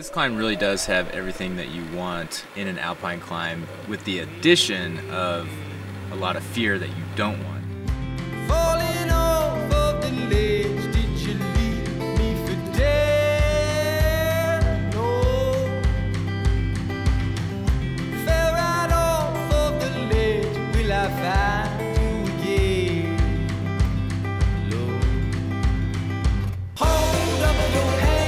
This climb really does have everything that you want in an alpine climb, with the addition of a lot of fear that you don't want. Falling off of the ledge, did you leave me for dead? No. Fell right off of the ledge, will I find you again? Lord. Hold up your head.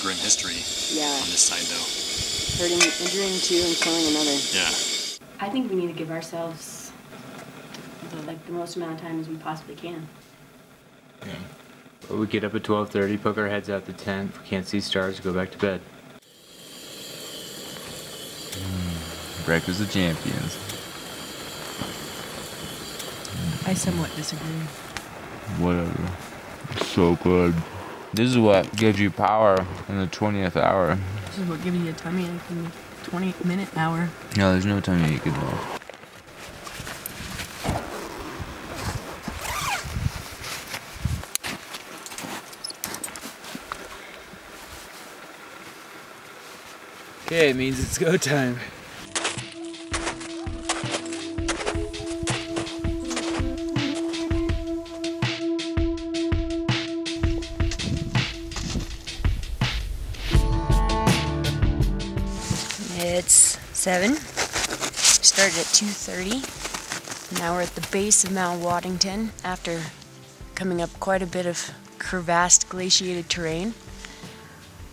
Grim history, yeah, on this side though. Hurting, injuring two and killing another. Yeah. I think we need to give ourselves the most amount of time as we possibly can. Yeah. Well, we get up at 12:30, poke our heads out the tent. If we can't see stars, go back to bed. Breakfast of champions. I somewhat disagree. Whatever. It's so good. This is what gives you power in the 20th hour. This is what gives you a tummy ache in the 20-minute hour. No, there's no tummy ache involved. Okay, it means it's go time. It's 7. We started at 2:30. Now we're at the base of Mount Waddington after coming up quite a bit of crevassed, glaciated terrain.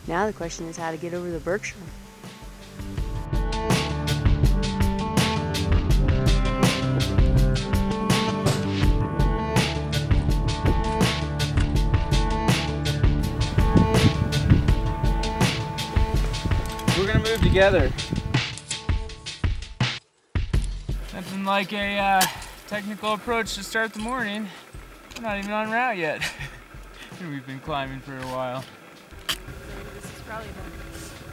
Now the question is how to get over the Berkshire. Together. Nothing like a technical approach to start the morning. We're not even on route yet. We've been climbing for a while. This is probably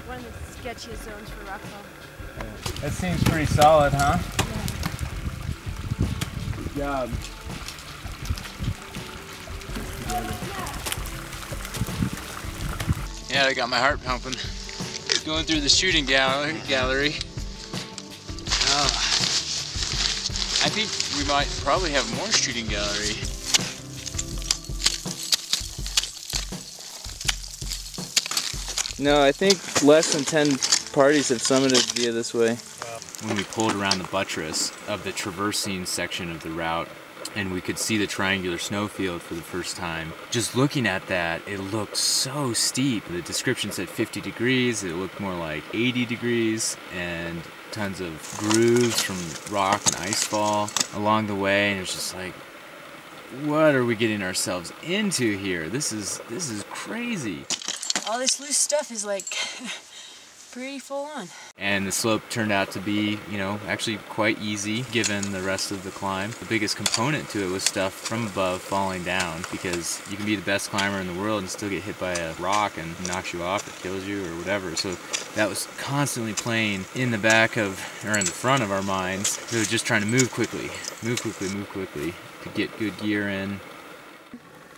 one of the sketchiest zones for rockfall. That seems pretty solid, huh? Yeah. Good job. Yeah, I got my heart pumping. Going through the shooting gallery. I think we might probably have more shooting gallery. No, I think less than 10 parties have summited via this way. When we pulled around the buttress of the traversing section of the route, and we could see the triangular snowfield for the first time. Just looking at that, it looked so steep. The description said 50 degrees, it looked more like 80 degrees, and tons of grooves from rock and ice fall along the way, and it's just like, what are we getting ourselves into here? This is crazy. All this loose stuff is like pretty full on. And the slope turned out to be, you know, actually quite easy given the rest of the climb. The biggest component to it was stuff from above falling down, because you can be the best climber in the world and still get hit by a rock and knocks you off, it kills you or whatever. So that was constantly playing in the back of, or in the front of our minds. We were just trying to move quickly to get good gear in.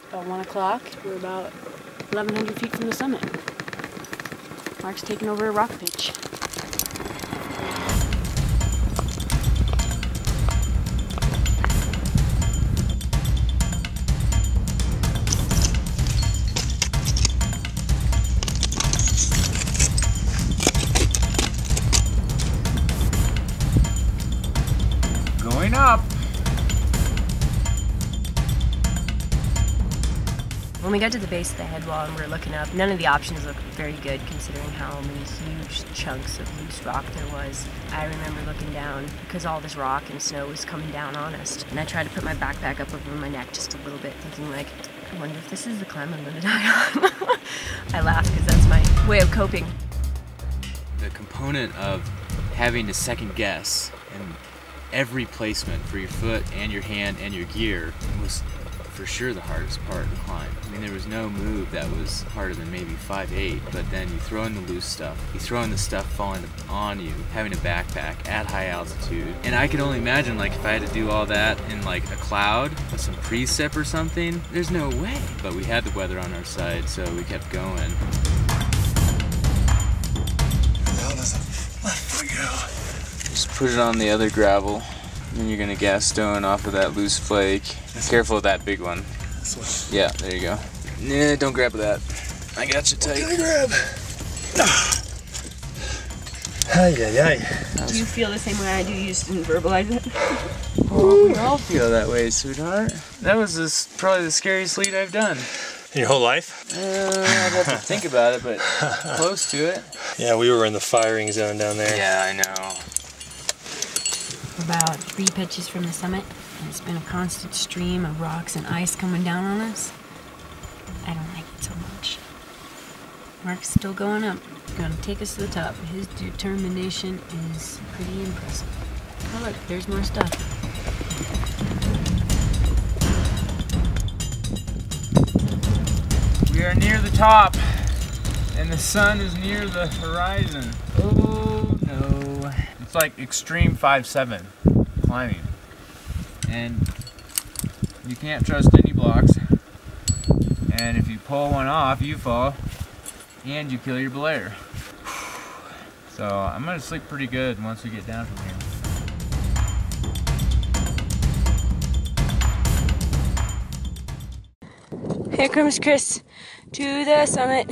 About 1 o'clock, we're about 1,100 feet from the summit. Mark's taking over a rock pitch. Line up. When we got to the base of the head wall and we were looking up, none of the options looked very good considering how many huge chunks of loose rock there was. I remember looking down because all this rock and snow was coming down on us. And I tried to put my backpack up over my neck just a little bit, thinking like, I wonder if this is the climb I'm gonna die on. I laughed because that's my way of coping. The component of having to second guess and every placement for your foot and your hand and your gear was for sure the hardest part of the climb. I mean, there was no move that was harder than maybe 5'8", but then you throw in the loose stuff, you throw in the stuff falling on you, having a backpack at high altitude. And I could only imagine, like, if I had to do all that in like a cloud with some precip or something, there's no way. But we had the weather on our side, so we kept going. Now doesn't let me go. Just put it on the other gravel. And you're gonna gas stone off of that loose flake. Careful of that big one. This one. Yeah, there you go. Nah, don't grab that. I got you tight. What can I grab? Ay, ay, ay. Do you feel the same way I do? You just didn't verbalize it. Oh, we all feel that way, sweetheart. That was probably the scariest lead I've done. Your whole life? I'd have to think about it, but close to it. Yeah, we were in the firing zone down there. Yeah, I know. About 3 pitches from the summit, and it's been a constant stream of rocks and ice coming down on us. I don't like it so much. Mark's still going up. Gonna take us to the top. His determination is pretty impressive. Oh look, there's more stuff. We are near the top, and the sun is near the horizon. Oh no. It's like extreme 5'7" climbing, and you can't trust any blocks, and if you pull one off you fall and you kill your belayer. So I'm gonna sleep pretty good once we get down from here. Here comes Chris to the summit.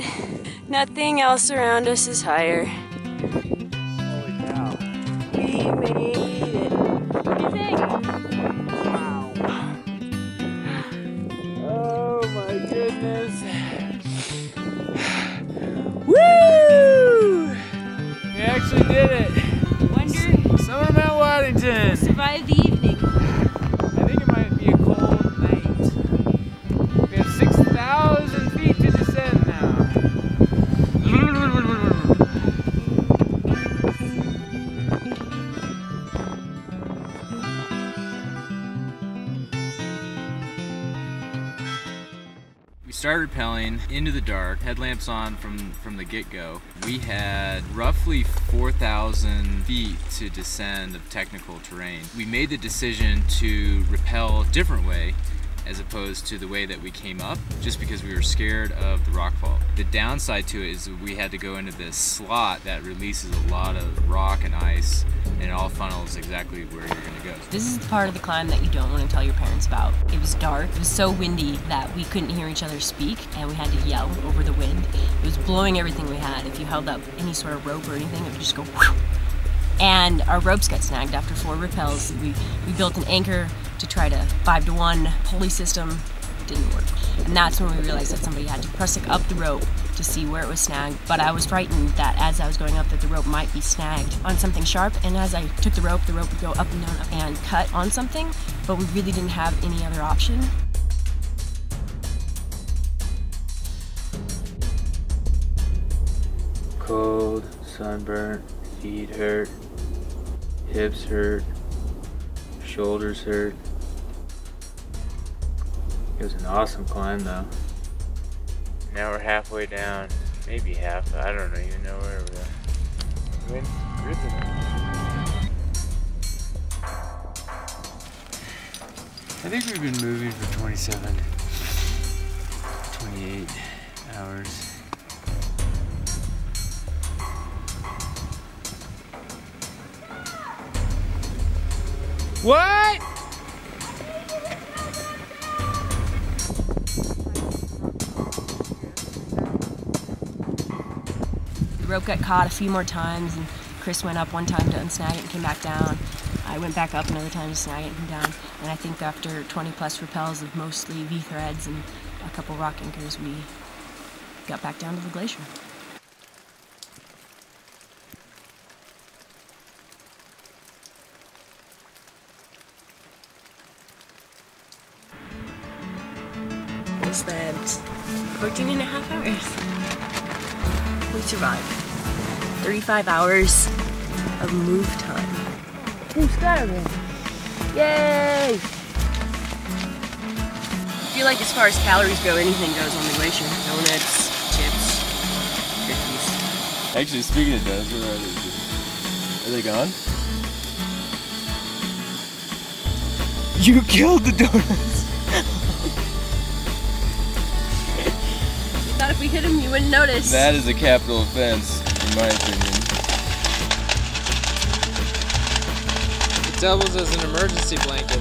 Nothing else around us is higher. Survive the evening. I think it might be a cold night. We have 6,000 feet to descend now. We started rappelling into the dark, headlamps on from the get-go. We had roughly 4,000 feet to descend of technical terrain. We made the decision to rappel a different way as opposed to the way that we came up, just because we were scared of the rockfall. The downside to it is we had to go into this slot that releases a lot of rock and ice, and it all funnels exactly where you're gonna go. This is the part of the climb that you don't want to tell your parents about. It was dark, it was so windy that we couldn't hear each other speak, and we had to yell over the wind. It was blowing everything we had. If you held up any sort of rope or anything, it would just go whew. And our ropes got snagged after 4 rappels. We built an anchor to try to 5-to-1 pulley system. Didn't work. And that's when we realized that somebody had to press up the rope to see where it was snagged. But I was frightened that as I was going up that the rope might be snagged on something sharp, and as I took the rope would go up and down and cut on something, but we really didn't have any other option. Cold, sunburnt, feet hurt, hips hurt, shoulders hurt. It was an awesome climb though. Now we're halfway down, maybe half, I don't even know where we are. I think we've been moving for 27, 28 hours. What? The rope got caught a few more times, and Chris went up one time to unsnag it and came back down. I went back up another time to snag it and down, and I think after 20 plus rappels of mostly V-threads and a couple rock anchors, we got back down to the glacier. We slept 14 and a half hours. We survived 35 hours of move time. I'm starving. Yay! I feel like as far as calories go, anything goes on the glacier. Donuts, chips, cookies. Actually, speaking of donuts, are they gone? You killed the donuts! You thought if we hit them, you wouldn't notice. That is a capital offense, in my opinion. Doubles as an emergency blanket.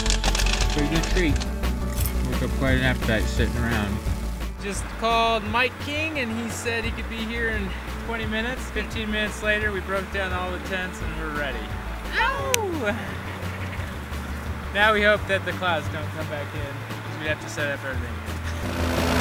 Pretty good treat. Woke up quite an appetite sitting around. Just called Mike King and he said he could be here in 20 minutes. 15 minutes later we broke down all the tents and we're ready. Ow! Now we hope that the clouds don't come back in because we have to set up everything.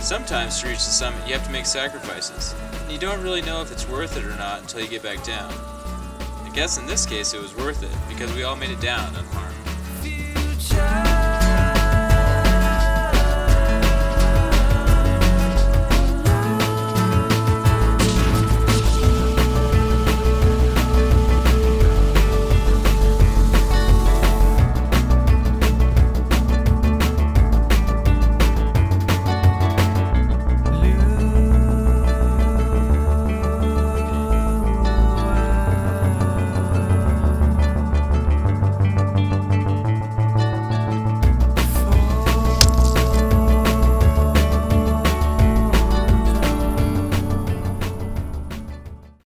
Sometimes to reach the summit, you have to make sacrifices, and you don't really know if it's worth it or not until you get back down. I guess in this case it was worth it, because we all made it down unharmed.